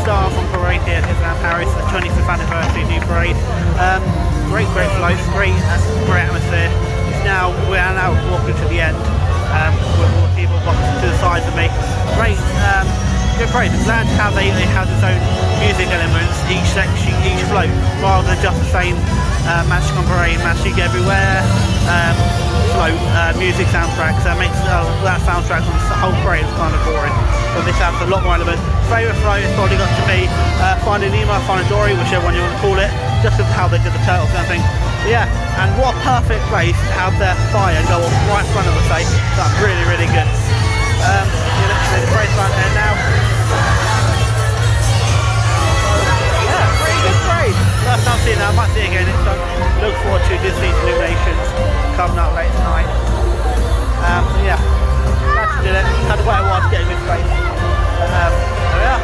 Stars of Stars on parade here at Disneyland Paris, the 25th anniversary new parade. Great floats, great atmosphere. We're now walking to the end with all the people walking to the sides of me. Good parade. The land has its own music elements, each section, each float, rather than just the same magic on parade, magic everywhere float, music soundtrack. So it makes that soundtrack on the whole parade is kind of boring. So this adds a lot more elements. Favourite float has probably got to be Finding Nemo, Finding Dory, whichever one you want to call it, just because of how they did the turtles and everything. Yeah, and what a perfect place to have their fire go off right in front of the stage. That's really, really good. You look at the parade line there now. Yeah, pretty good parade. First time seeing that, I might see it again next time. Look forward to Disney's Illuminations coming up late tonight. Yeah, glad to do it. Had to wait a while to get in this place. There we are.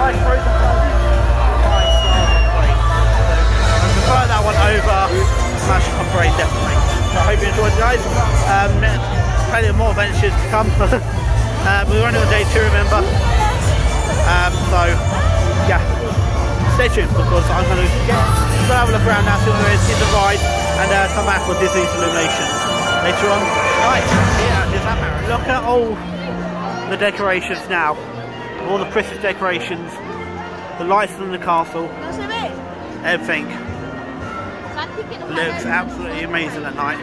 Nice frozen party. Nice parade. So, I prefer that one over Magic on Parade, definitely. So I hope you enjoyed, guys. Plenty of more adventures to come. We're only on day two, remember. So yeah, stay tuned because I'm going to have a look around now, see what there is, see the ride, and come back with Disney's Illuminations later on. Right, yeah, does that matter? Look at all the decorations now, all the Christmas decorations, the lights in the castle, everything. Looks absolutely amazing at night.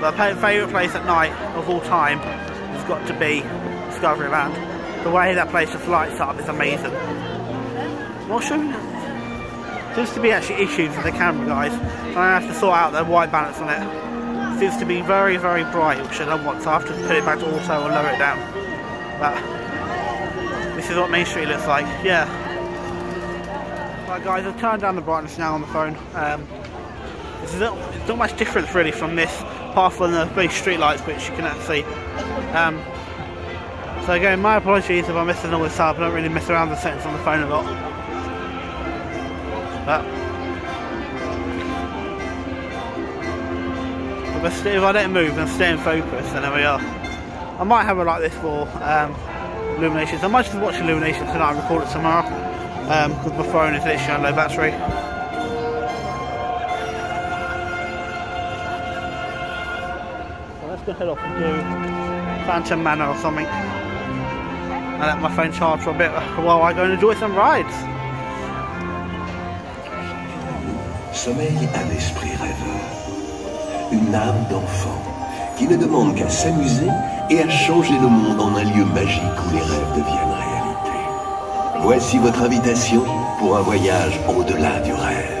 But my favourite place at night of all time has got to be Discoveryland. The way that place just lights up is amazing. Not sure. Seems to be actually issues with the camera, guys. So I have to sort out the white balance on it. Seems to be very, very bright, which I don't want, so I have to put it back to auto or lower it down. But this is what Main Street looks like. Yeah. Right, guys, I've turned down the brightness now on the phone. There's not much difference really from this, apart from the big street lights which you cannot see. So again, my apologies if I'm messing all this up. I don't really mess around with the settings on the phone a lot. But if I don't move and stay in focus, then there we are. I might have it like this for Illuminations. I might just watch Illuminations tonight and record it tomorrow, because my phone is literally on low battery. Gonna head off and do Phantom Manor or something and let my phone charge for a bit while I go and enjoy some rides. Sommeille à l'esprit rêveur, une âme d'enfant qui ne demande qu'à s'amuser et à changer le monde en un lieu magique où les rêves deviennent réalité. Voici votre invitation pour un voyage au-delà du rêve.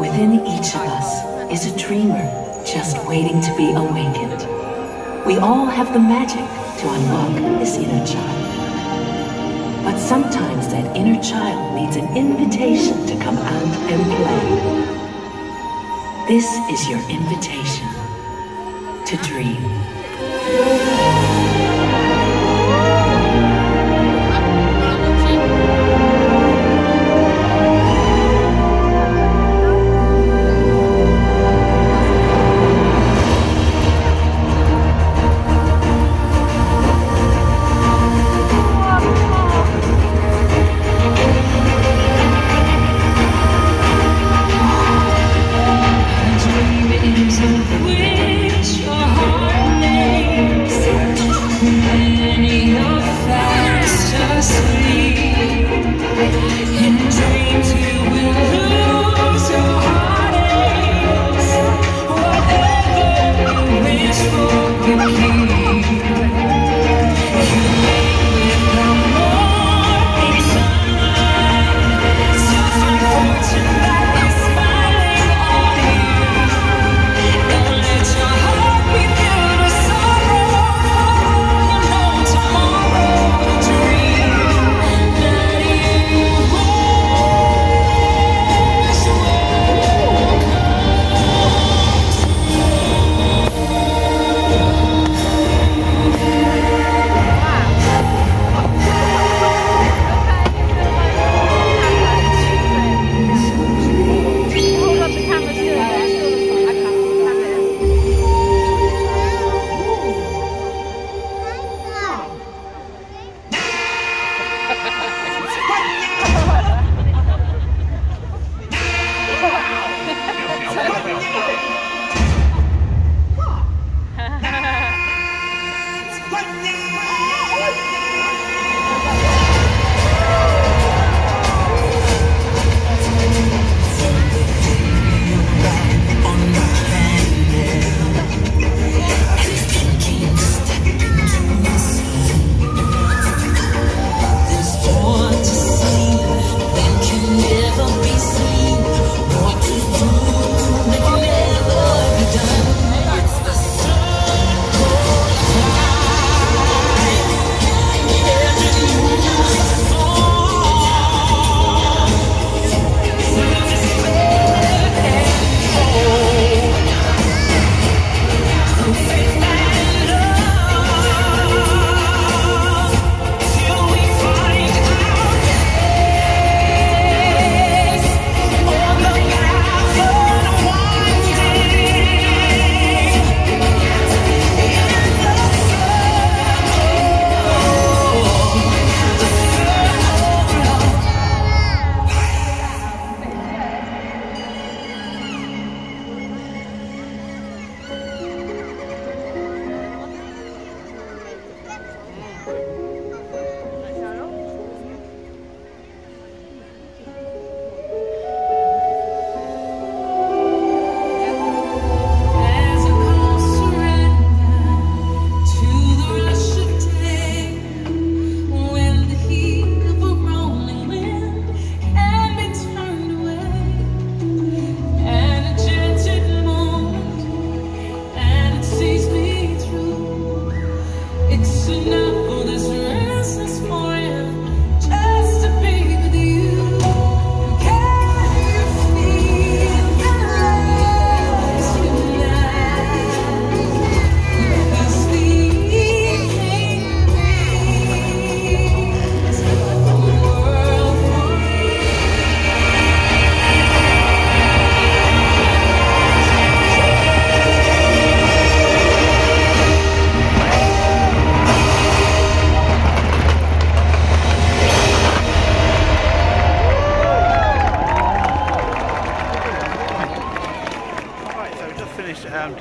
Within each of us is a dreamer, just waiting to be awakened. We all have the magic to unlock this inner child. But sometimes that inner child needs an invitation to come out and play. This is your invitation to dream. Which your heart may say.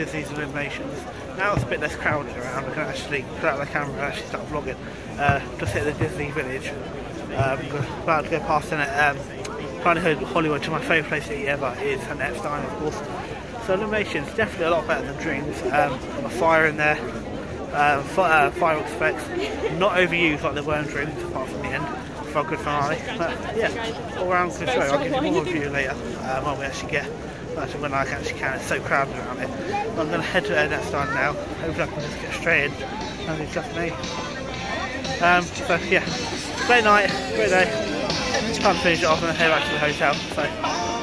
Disney's Illuminations. Now it's a bit less crowded around, I can actually put out the camera and actually start vlogging. Just hit the Disney Village. About to go past Annette, Hollywood, to my favourite place to eat ever is Annette's Diner, of course. So Illuminations, definitely a lot better than Dreams. Got a fire in there, fireworks effects, not overused like they were in Dreams, apart from the end. For a good finale, but yeah, all around good show. I'll give you more review later when we actually get, when I actually can. It's so crowded around it. I'm going to head to Annette's Diner now. Hopefully I can just get straight in and it's just me. So yeah, great night, great day. It's time to finish it off and head back to the hotel. So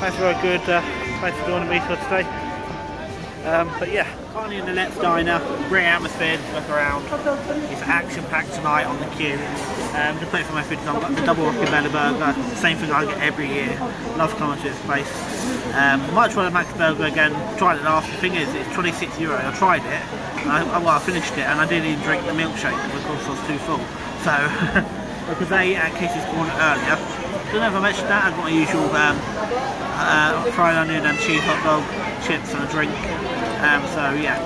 thanks for a good, thanks for joining me for today. But yeah, currently in the Annette's Diner, great atmosphere to look around. It's action-packed tonight on the queue. I'm just waiting for my food to come. Got the double Rockefeller burger, same thing I get every year. Love coming to this place. Might try the Max burger again. Tried it last. The thing is, it's €26. I tried it. I finished it, and I didn't even drink the milkshake because I was too full. So because they ate at Casey's Corner earlier. Don't know if I mentioned that. I've got my usual fried onion and cheese hot dog, chips, and a drink. So yeah,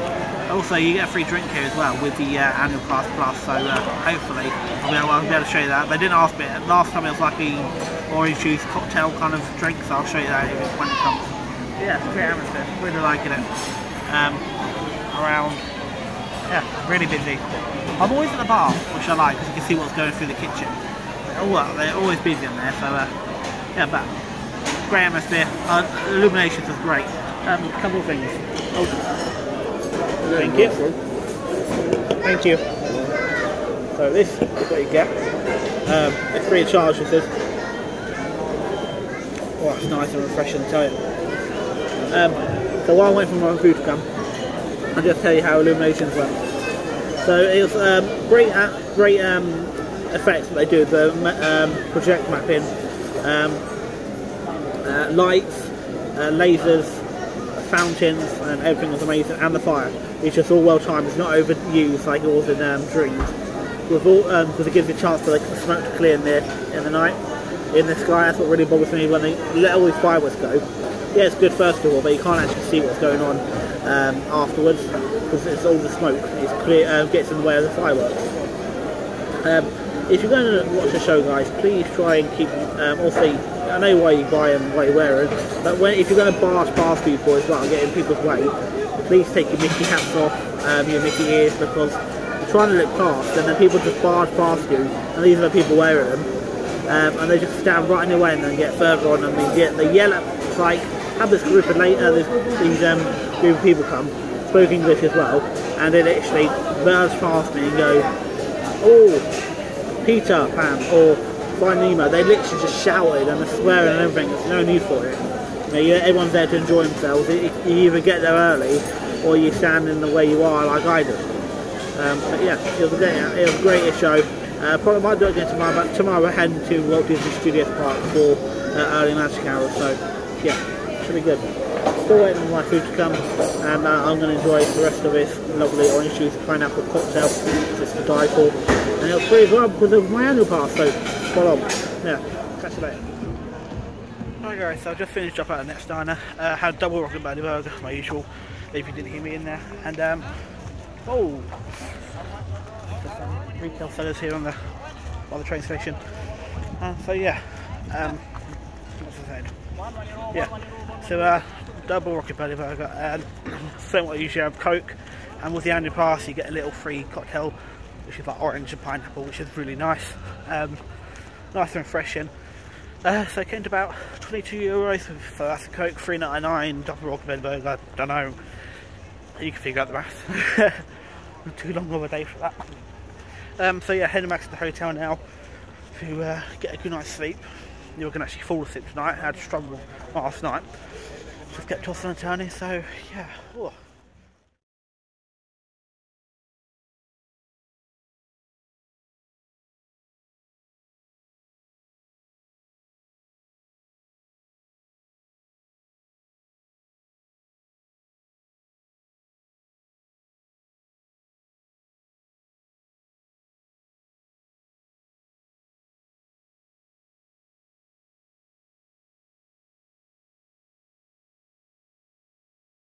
also you get a free drink here as well with the annual pass plus, so hopefully I'll be able to show you that. They didn't ask me, last time it was like the orange juice cocktail kind of drink, so I'll show you that when it comes. Yeah, it's a great atmosphere, really liking it. Around, yeah, really busy. I'm always at the bar, which I like because you can see what's going through the kitchen. They're always busy in there, so yeah, but great atmosphere. Illuminations is great. A couple of things. Oh. Thank you. Thank you. So this is what you get. It's free of charge, this is. Oh, that's nice and refreshing, I tell you. So while I went for my food to come, I'll just tell you how Illuminations went. So it's great effects that they do, the project mapping, lights, lasers, fountains, and everything was amazing, and the fire. It's just all well timed. It's not overused like it was in Dreams. Because it gives you a chance for like smoke to clear in the night, in the sky. That's what really bothers me when they let all these fireworks go. Yeah, it's good first of all, but you can't actually see what's going on afterwards because it's all the smoke. It's clear, gets in the way of the fireworks. If you're going to watch the show, guys, please try and keep obviously, I know why you buy them, why you wear them, but if you're going to barge past people as well, get in people's way, please take your Mickey hats off, your Mickey ears, because you're trying to look past, and then people just barge past you, and these are the people wearing them, and they just stand right in your way and then get further on, and they yell at, it's like, have this group of group of people come, spoke English as well, and they literally barge past me and go, oh, Peter Pan, or Finding Nemo. They literally just shouted and they're swearing and everything. There's no need for it. You know, everyone's there to enjoy themselves. You either get there early or you stand in the way you are, like I do. But yeah, it was a great show. Probably might do it again tomorrow, but tomorrow we're heading to Walt Disney Studios Park for early magic hour. So yeah, should be good. Still waiting for my food to come, and I'm going to enjoy the rest of this lovely orange juice pineapple cocktail. It's to die for, and it was free as well because of my annual pass. So. Well, yeah, catch you later. Alright guys, so I've just finished up at Annette's Diner. Had double Rockabilly burger, my usual, if you didn't hear me in there. And, oh! There's some retail sellers here on the train station. So yeah, what's the same? Yeah, so double Rockabilly burger. Same what I usually have, Coke. And with the annual pass you get a little free cocktail, which is like orange and pineapple, which is really nice. Nice and refreshing. So it came to about €22 for that's a Coke, £3.99, double Rockabilly burger, I don't know. You can figure out the maths. Too long of a day for that. So yeah, heading back to the hotel now to get a good night's sleep. You can actually fall asleep tonight. I had to struggle last night. Just kept tossing and turning, so yeah. Ooh.